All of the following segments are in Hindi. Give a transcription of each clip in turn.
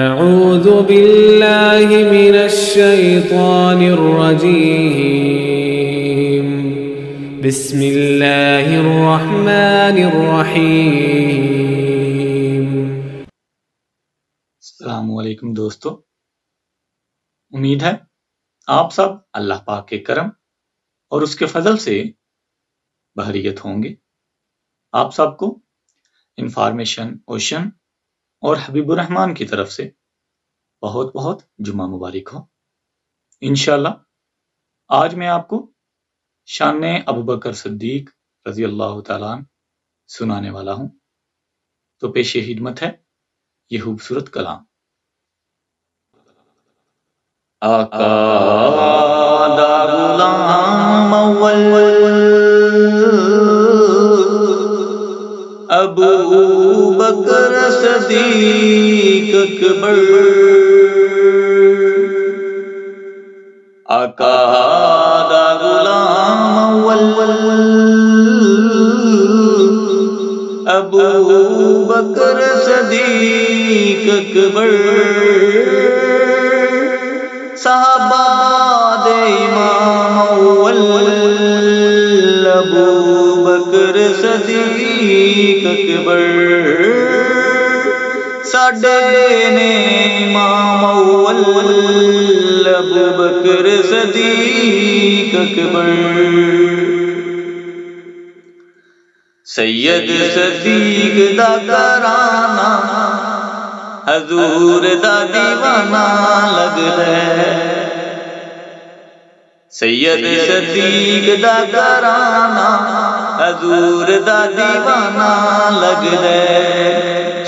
अऊज़ु बिल्लाहि मिनश्शैतानिर रजीम बिस्मिल्लाहिर रहमानिर रहीम। अस्सलामु अलैकुम दोस्तों, उम्मीद है आप सब अल्लाह पाक के करम और उसके फजल से बहरियत होंगे। आप सबको इंफॉर्मेशन ओशन और हबीब रहमान की तरफ से बहुत बहुत जुमा मुबारक हो। इंशाल्लाह आज मैं आपको शान अबू बकर सिद्दीक रजी अल्लाह तआला सुनाने वाला हूँ। तो पेशे हिदमत है ये खूबसूरत कलाम। आका दा गुलाम अबू बकर सिद्दीक अकबर, आका दा गुलाम अबू बकर सिद्दीक अकबर, साहबा दे इमाम अव्वल अबू बकर सिद्दीक अकबर, साडे ने इमाम अव्वल अबू बकर सिद्दीक अकबर, सैयद सिद्दीक दा घराना हजूर दा दीवाना लगदा है, सैयद सिद्दीक दा घराना हजूर दा दीवाना लगदा है,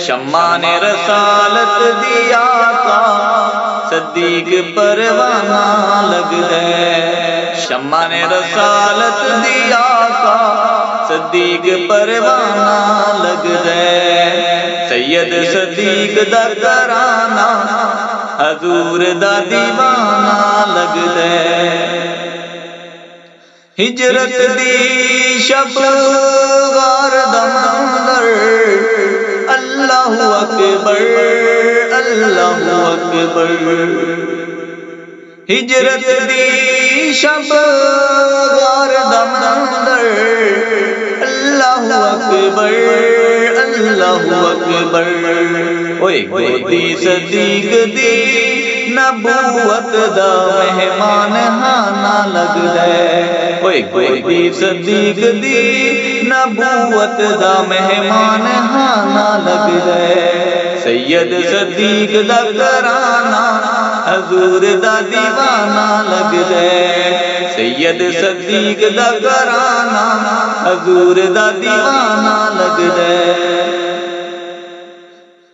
शम्मा ने रसालत दिया का सिद्दीक परवाना लगदा है, शम्मा ने रसालत दिया का सिद्दीक परवाना लगदा है, सैयद सिद्दीक दा घराना हजूर दा दीवाना लगदा है, हिजरत दी शबगार दा मंदर, अल्लाहु अकबर अल्लाहु अकबर, हिजरत दी शबगार दा मंदर, अल्लाहु अकबर अल्लाहु अकबर, ओए गोदी सिद्दीक दी नबूवत दा मेहमान खाना लगदा है, ओए गोदी सिद्दीक दी नबूवत दा मेहमान खाना लगदा है, सैयद सिद्दीक दा घराना हजूर दा दीवाना लगदा है, सैयद सिद्दीक दा घराना हजूर दा दीवाना लगदा है,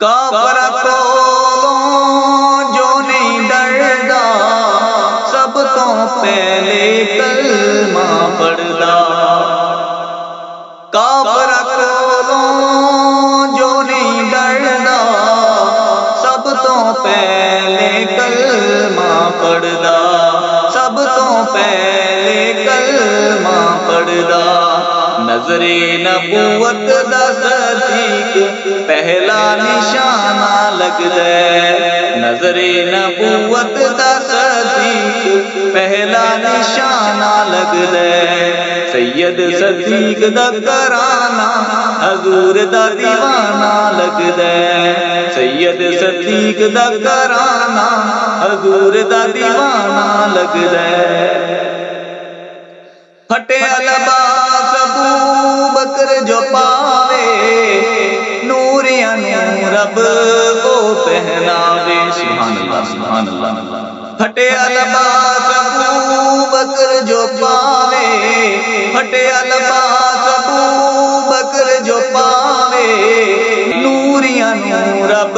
काफर कोलों जो नहीं डरदा सब तो पहले कलमा पढ़दा, काफर कोलों जो नहीं डरदा सब तो पहले कलमा पढ़दा, सब तो पहले कलमा पढ़दा, नजरे नबूवत दा सिद्दीक पहला निशाना लगदा है, नजरे नबूवत दा सिद्दीक पहला निशाना लगदा है, सैयद सिद्दीक दा घराना हजूर दा दीवाना लगदा है, सैयद सिद्दीक दा घराना हजूर दा दीवाना लगदा है, फटे अलबास अबू बकर जो पावे रब को पहनावे, सुभान अल्लाह सुभान अल्लाह, फटे अलबास अबू बकर जो पावे, फटे अलबास अबू बकर जो पावे, नूरिया नूर रब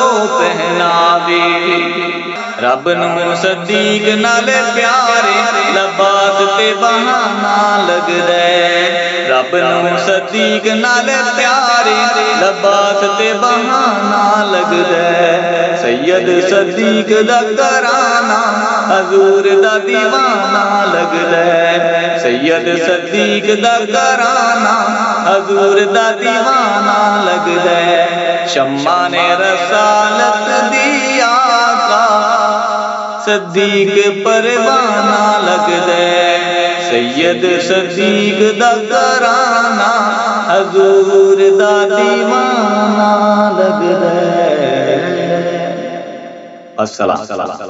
को पहनावे, रब नू सिद्दीक नाल प्यारे लबास ते बहाना लगदा है, रब नू सिद्दीक नाल प्यारे लबास ते बहाना लगदा है, सैयद सिद्दीक दा घराना हजूर दा दीवाना लगदा है। सैयद सिद्दीक दा घराना हजूर दा दीवाना लगदा है। शम्मा ने रसालत दिया का सिद्दीक परवाना लगदा है। सैयद सिद्दीक दा घराना हजूर दा दीवाना लगदा है। अस्सलाम।